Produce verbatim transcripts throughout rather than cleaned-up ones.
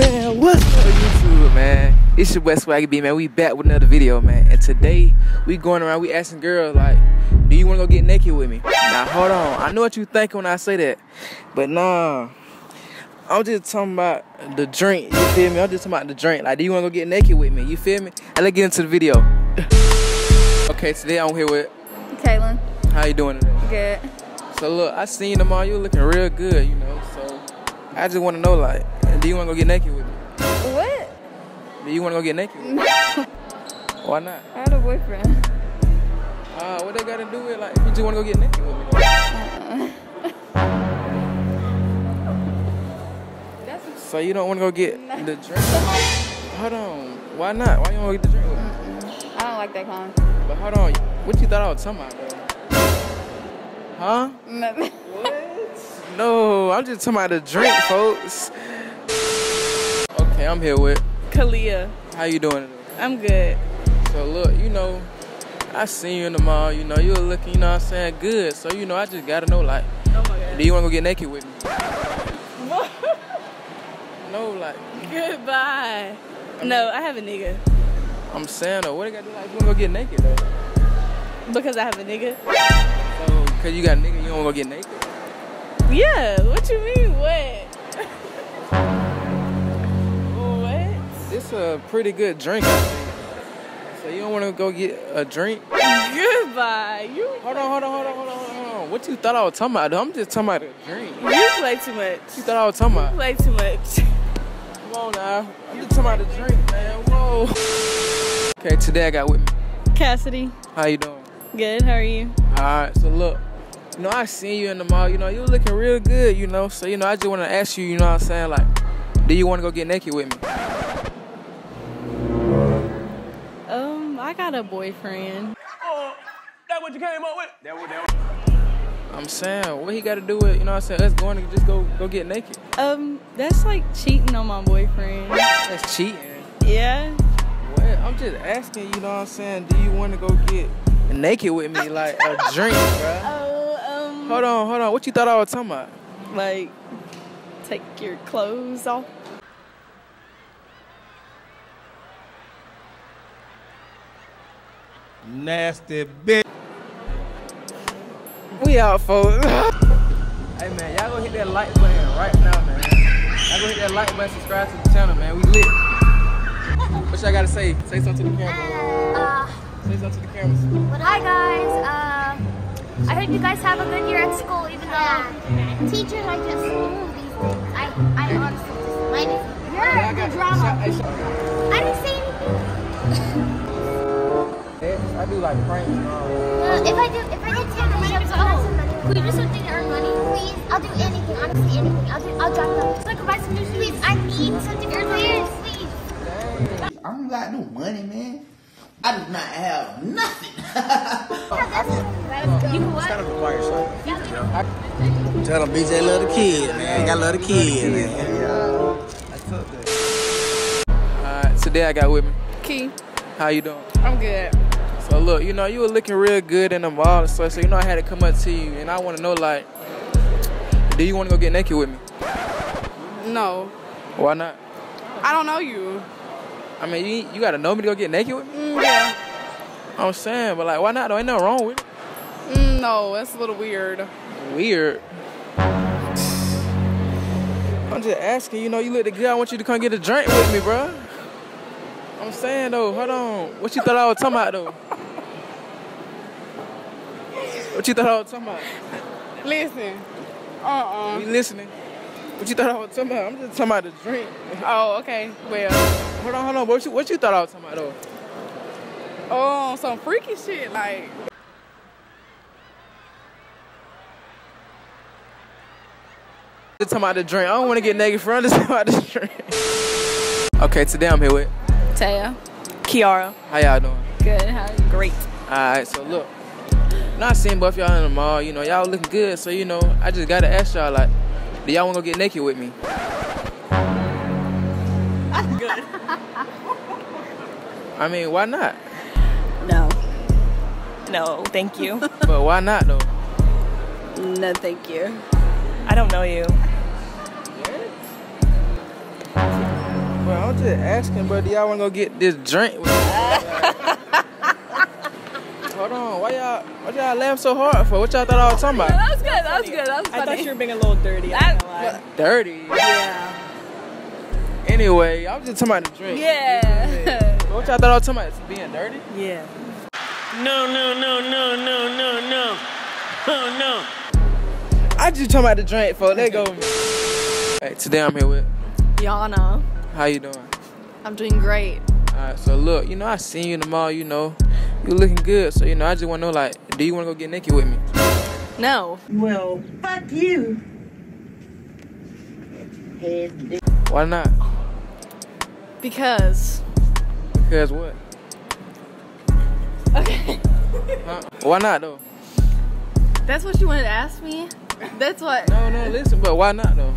Man, what's up YouTube, man? It's your boy SwaggyB, man. We back with another video, man. And today, we going around, we asking girls, like, do you want to go get naked with me? Now, hold on. I know what you thinking when I say that. But nah, I'm just talking about the drink, you feel me? I'm just talking about the drink. Like, do you want to go get naked with me? You feel me? And let's get into the video. Okay, today I'm here with Kaylin. How you doing today? Good. So look, I seen them all. You looking real good, you know. So I just want to know, like, do you want to go get naked with me? What? Do you want to go get naked with me? No. Why not? I had a boyfriend. Uh, what they got to do with, like, you just want to go get naked with me? That's a so you don't want to go get no. The drink? Hold on. Why not? Why you want to get the drink with me? Mm-mm. I don't like that kind. But hold on. What you thought I was talking about, though? Huh? Nothing. What? No, I'm just talking about the drink, folks. Hey, I'm here with Kalia. How you doing today? I'm good. So look, you know, I seen you in the mall, you know, you were looking, you know what I'm saying, good. So, you know, I just gotta know, like, oh my God. Do you wanna go get naked with me? What? No, like. Goodbye. I mean, no, I have a nigga. I'm saying though, what I gotta do, like, you wanna go get naked though? Because I have a nigga. So, cause you got a nigga, you don't wanna go get naked? Yeah, what you mean, what? It's a pretty good drink, I think. So you don't want to go get a drink? Goodbye. You hold on, hold on, hold on, hold on, hold on. What you thought I was talking about? I'm just talking about a drink. You play too much. What you thought I was talking about? You play too much. Come on now. I'm just talking about a drink, man. Whoa. Okay, today I got with me Cassidy. How you doing? Good. How are you? All right. So look, you know I seen you in the mall. You know you were looking real good. You know, so you know I just want to ask you. You know what I'm saying? Like, do you want to go get naked with me? I got a boyfriend. Oh, that what you came up with? That what, that what. I'm saying, what he got to do with, you know what I'm saying, us going to just go go get naked? Um, that's like cheating on my boyfriend. That's cheating? Yeah. Well, I'm just asking, you know what I'm saying, do you want to go get naked with me, like a drink, bruh? Oh, um. Hold on, hold on. What you thought I was talking about? Like, take your clothes off. Nasty bitch. We out, folks. Hey, man, y'all go hit that like button right now, man. Y'all go hit that like button, subscribe to the channel, man. We lit. What y'all gotta say? Say something to the camera. Uh, say something to the camera. Well, hi, guys. Uh, I hope you guys have a good year at school, even though teachers are just doing these things. I, I'm honestly just minding. You're in the drama. I didn't say anything. I do like pranks. Uh, if I do, if I do ten push-ups, I'll have some money. Can we do something to earn money? Please, I'll do anything, honestly anything. I'll do, I'll drop them. Just like buy some new shoes. Please, I need something to earn money. Please. I don't got no money, man. I do not have nothing. You what? Tell them, bitch, they love the kid, man. I love the kid, man. I took that. All right, today I got with me Key. How you doing? I'm good. So look, you know, you were looking real good in the mall and stuff, so you know I had to come up to you, and I want to know, like, do you want to go get naked with me? No. Why not? I don't know you. I mean, you, you got to know me to go get naked with me? Mm, yeah. I'm saying, but, like, why not? There ain't nothing wrong with it. Mm, no, that's a little weird. Weird? I'm just asking, you know, you look good. I want you to come get a drink with me, bro. I'm saying, though, hold on. What you thought I was talking about, though? What you thought I was talking about? Listen. Uh-uh. We listening. What you thought I was talking about? I'm just talking about the drink. Oh, okay. Well. Hold on, hold on. What you, what you thought I was talking about, though? Oh, some freaky shit, like. I'm just talking about the drink. I don't want to get naked for. I'm just talking about the drink. Okay, today I'm here with Taya. Kiara. How y'all doing? Good. How are you? Great. All right, so look. Not seeing both y'all in the mall, you know, y'all looking good, so you know, I just gotta ask y'all, like, do y'all wanna go get naked with me? I'm good. I mean, why not? No. No, thank you. But why not though? No, thank you. I don't know you. What? I'm just asking, bro. Do y'all want to go get this drink? Hold on. Why y'all Why y'all laugh so hard for? What y'all thought I was talking about? Yeah, that's good. That's good. That's funny. I thought you were being a little dirty. That's what, dirty? Yeah. Anyway, I was just talking about the drink. Yeah. What y'all thought I was talking about? Being dirty? Yeah. No, no, no, no, no, no, no. Oh, no. I just talking about the drink, for let go. Hey, today I'm here with Yana. How you doing? I'm doing great. Alright, so look, you know, I seen you in the mall, you know. You looking good, so, you know, I just want to know, like, do you want to go get naked with me? No. Well, fuck you. Why not? Because. Because what? Okay. Huh? Why not, though? That's what you wanted to ask me? That's what. No, no, listen, but why not, though?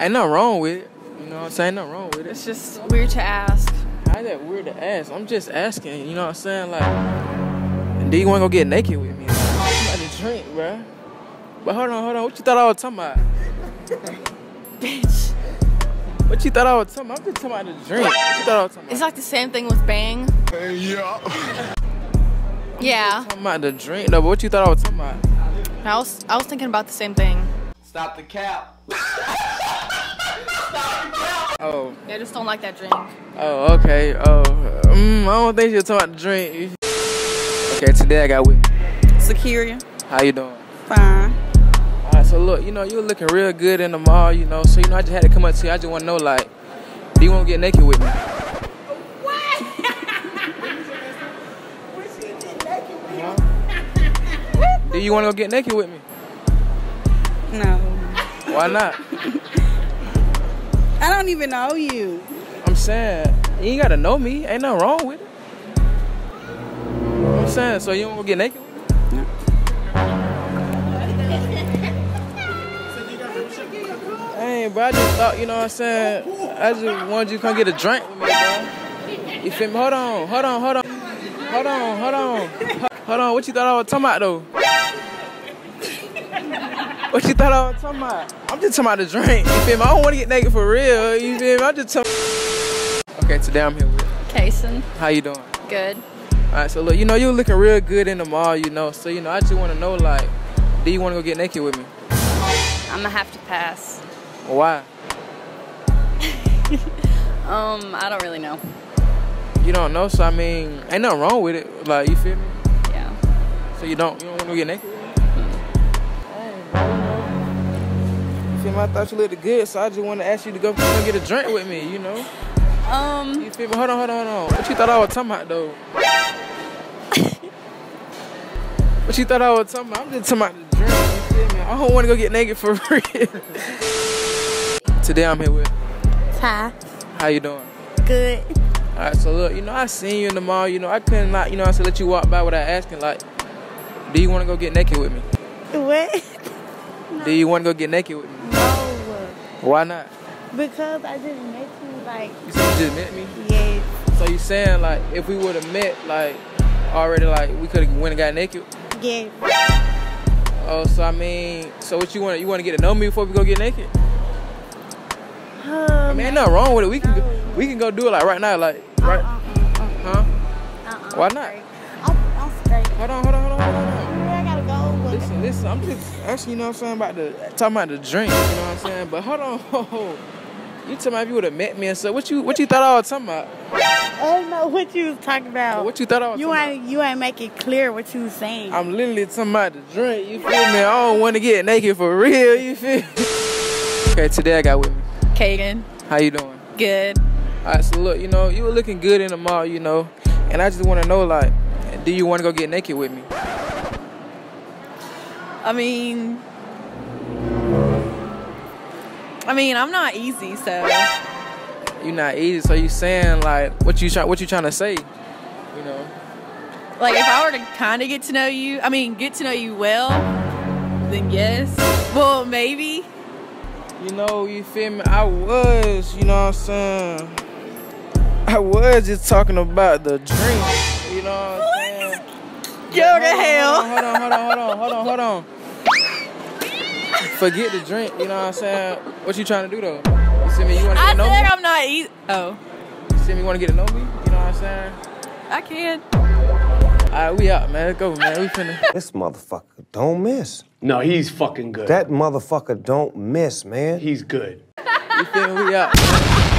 Ain't nothing wrong with it. You know what I'm saying? Nothing wrong with it. It's just weird to ask. How is that weird to ask? I'm just asking, you know what I'm saying? Like, do you want to go get naked with me? I'm about to drink, bruh. But hold on, hold on. What you thought I was talking about? Bitch. What you thought I was talking about? I'm just talking about the drink. What you thought I was talking about? It's like the same thing with bang. Hey, yeah. Yeah. Talking about the drink, though. But what you thought I was talking about? I was, I was thinking about the same thing. Stop the cap. Oh. Yeah, I just don't like that drink. Oh, okay. Oh, mm, I don't think you're talking about the drink. Okay, today I got with Sakiria. How you doing? Fine. All right, so look, you know, you were looking real good in the mall, you know, so, you know, I just had to come up to you. I just want to know, like, do you want to get naked with me? What? Huh? Do you want to go get naked with me? No. Why not? I don't even know you. I'm saying, you ain't gotta know me. Ain't nothing wrong with it. I'm saying, so you don't wanna get naked with me? No. Hey, bro, I just thought, you know what I'm saying? I just wanted you to come get a drink with me, bro. You feel me? Hold on, hold on, hold on. Hold on, hold on. Hold on, what you thought I was talking about, though? What you thought I was talking about? I'm just talking about a drink. You feel me? I don't want to get naked for real. You feel me? I'm just talking. Okay, today I'm here with Kaysen. How you doing? Good. All right, so look, you know, you looking real good in the mall, you know. So, you know, I just want to know, like, do you want to go get naked with me? I'm going to have to pass. Why? um, I don't really know. You don't know? So, I mean, ain't nothing wrong with it. Like, you feel me? Yeah. So, you don't, you don't want to get naked? I thought you looked good, so I just want to ask you to go get a drink with me, you know? Um. You feel me? Hold on, hold on, hold on. What you thought I was talking about, though? What you thought I was talking about? I'm just talking about the drink, you feel me? I don't want to go get naked for real. Today I'm here with Ty. How you doing? Good. All right, so look, you know, I seen you in the mall, you know, I couldn't, like, you know, I said let you walk by without asking, like, do you want to go get naked with me? What? No. Do you want to go get naked with me? Why not? Because I just met you, like... You said you just met me? Yes. So you saying, like, if we would have met, like, already, like, we could have went and got naked? Yes. Oh, so I mean, so what you want to, you want to get to know me before we go get naked? Um, I mean, ain't nothing wrong with it. We can, no. go, we can go do it, like, right now, like, right... Uh-uh. Huh? Uh-uh. Why not? I'm, I'm straight. Hold on, hold on, hold on, hold on. Listen, listen, I'm just actually, you know what I'm saying, about the, talking about the drink, you know what I'm saying? But hold on, oh, you talking about if you would have met me and stuff, what you, what you thought I was talking about? I don't know what you was talking about. What you thought I was you talking ain't, about? You ain't making clear what you was saying. I'm literally talking about the drink, you feel me? I don't want to get naked for real, you feel me? Okay, today I got with me Kaden. How you doing? Good. All right, so look, you know, you were looking good in the mall, you know, and I just want to know, like, do you want to go get naked with me? I mean, I mean, I'm not easy, so. You're not easy, so you saying, like, what you try, what you trying to say, you know? Like, if I were to kind of get to know you, I mean, get to know you well, then yes. Well, maybe. You know, you feel me? I was, you know what I'm saying? I was just talking about the drink, you know what I'm saying? Yo, the hell. Hold on, hold on, hold on, hold on, hold on. Forget the drink, you know what I'm saying? What you trying to do though? You see me? You want to get to know me? I said I'm not eat. Oh. You see me? You want to get to know me? You know what I'm saying? I can. Alright, we out, man. Let's go, man. We finna. This motherfucker don't miss. No, he's fucking good. That motherfucker don't miss, man. He's good. You feel me? We out.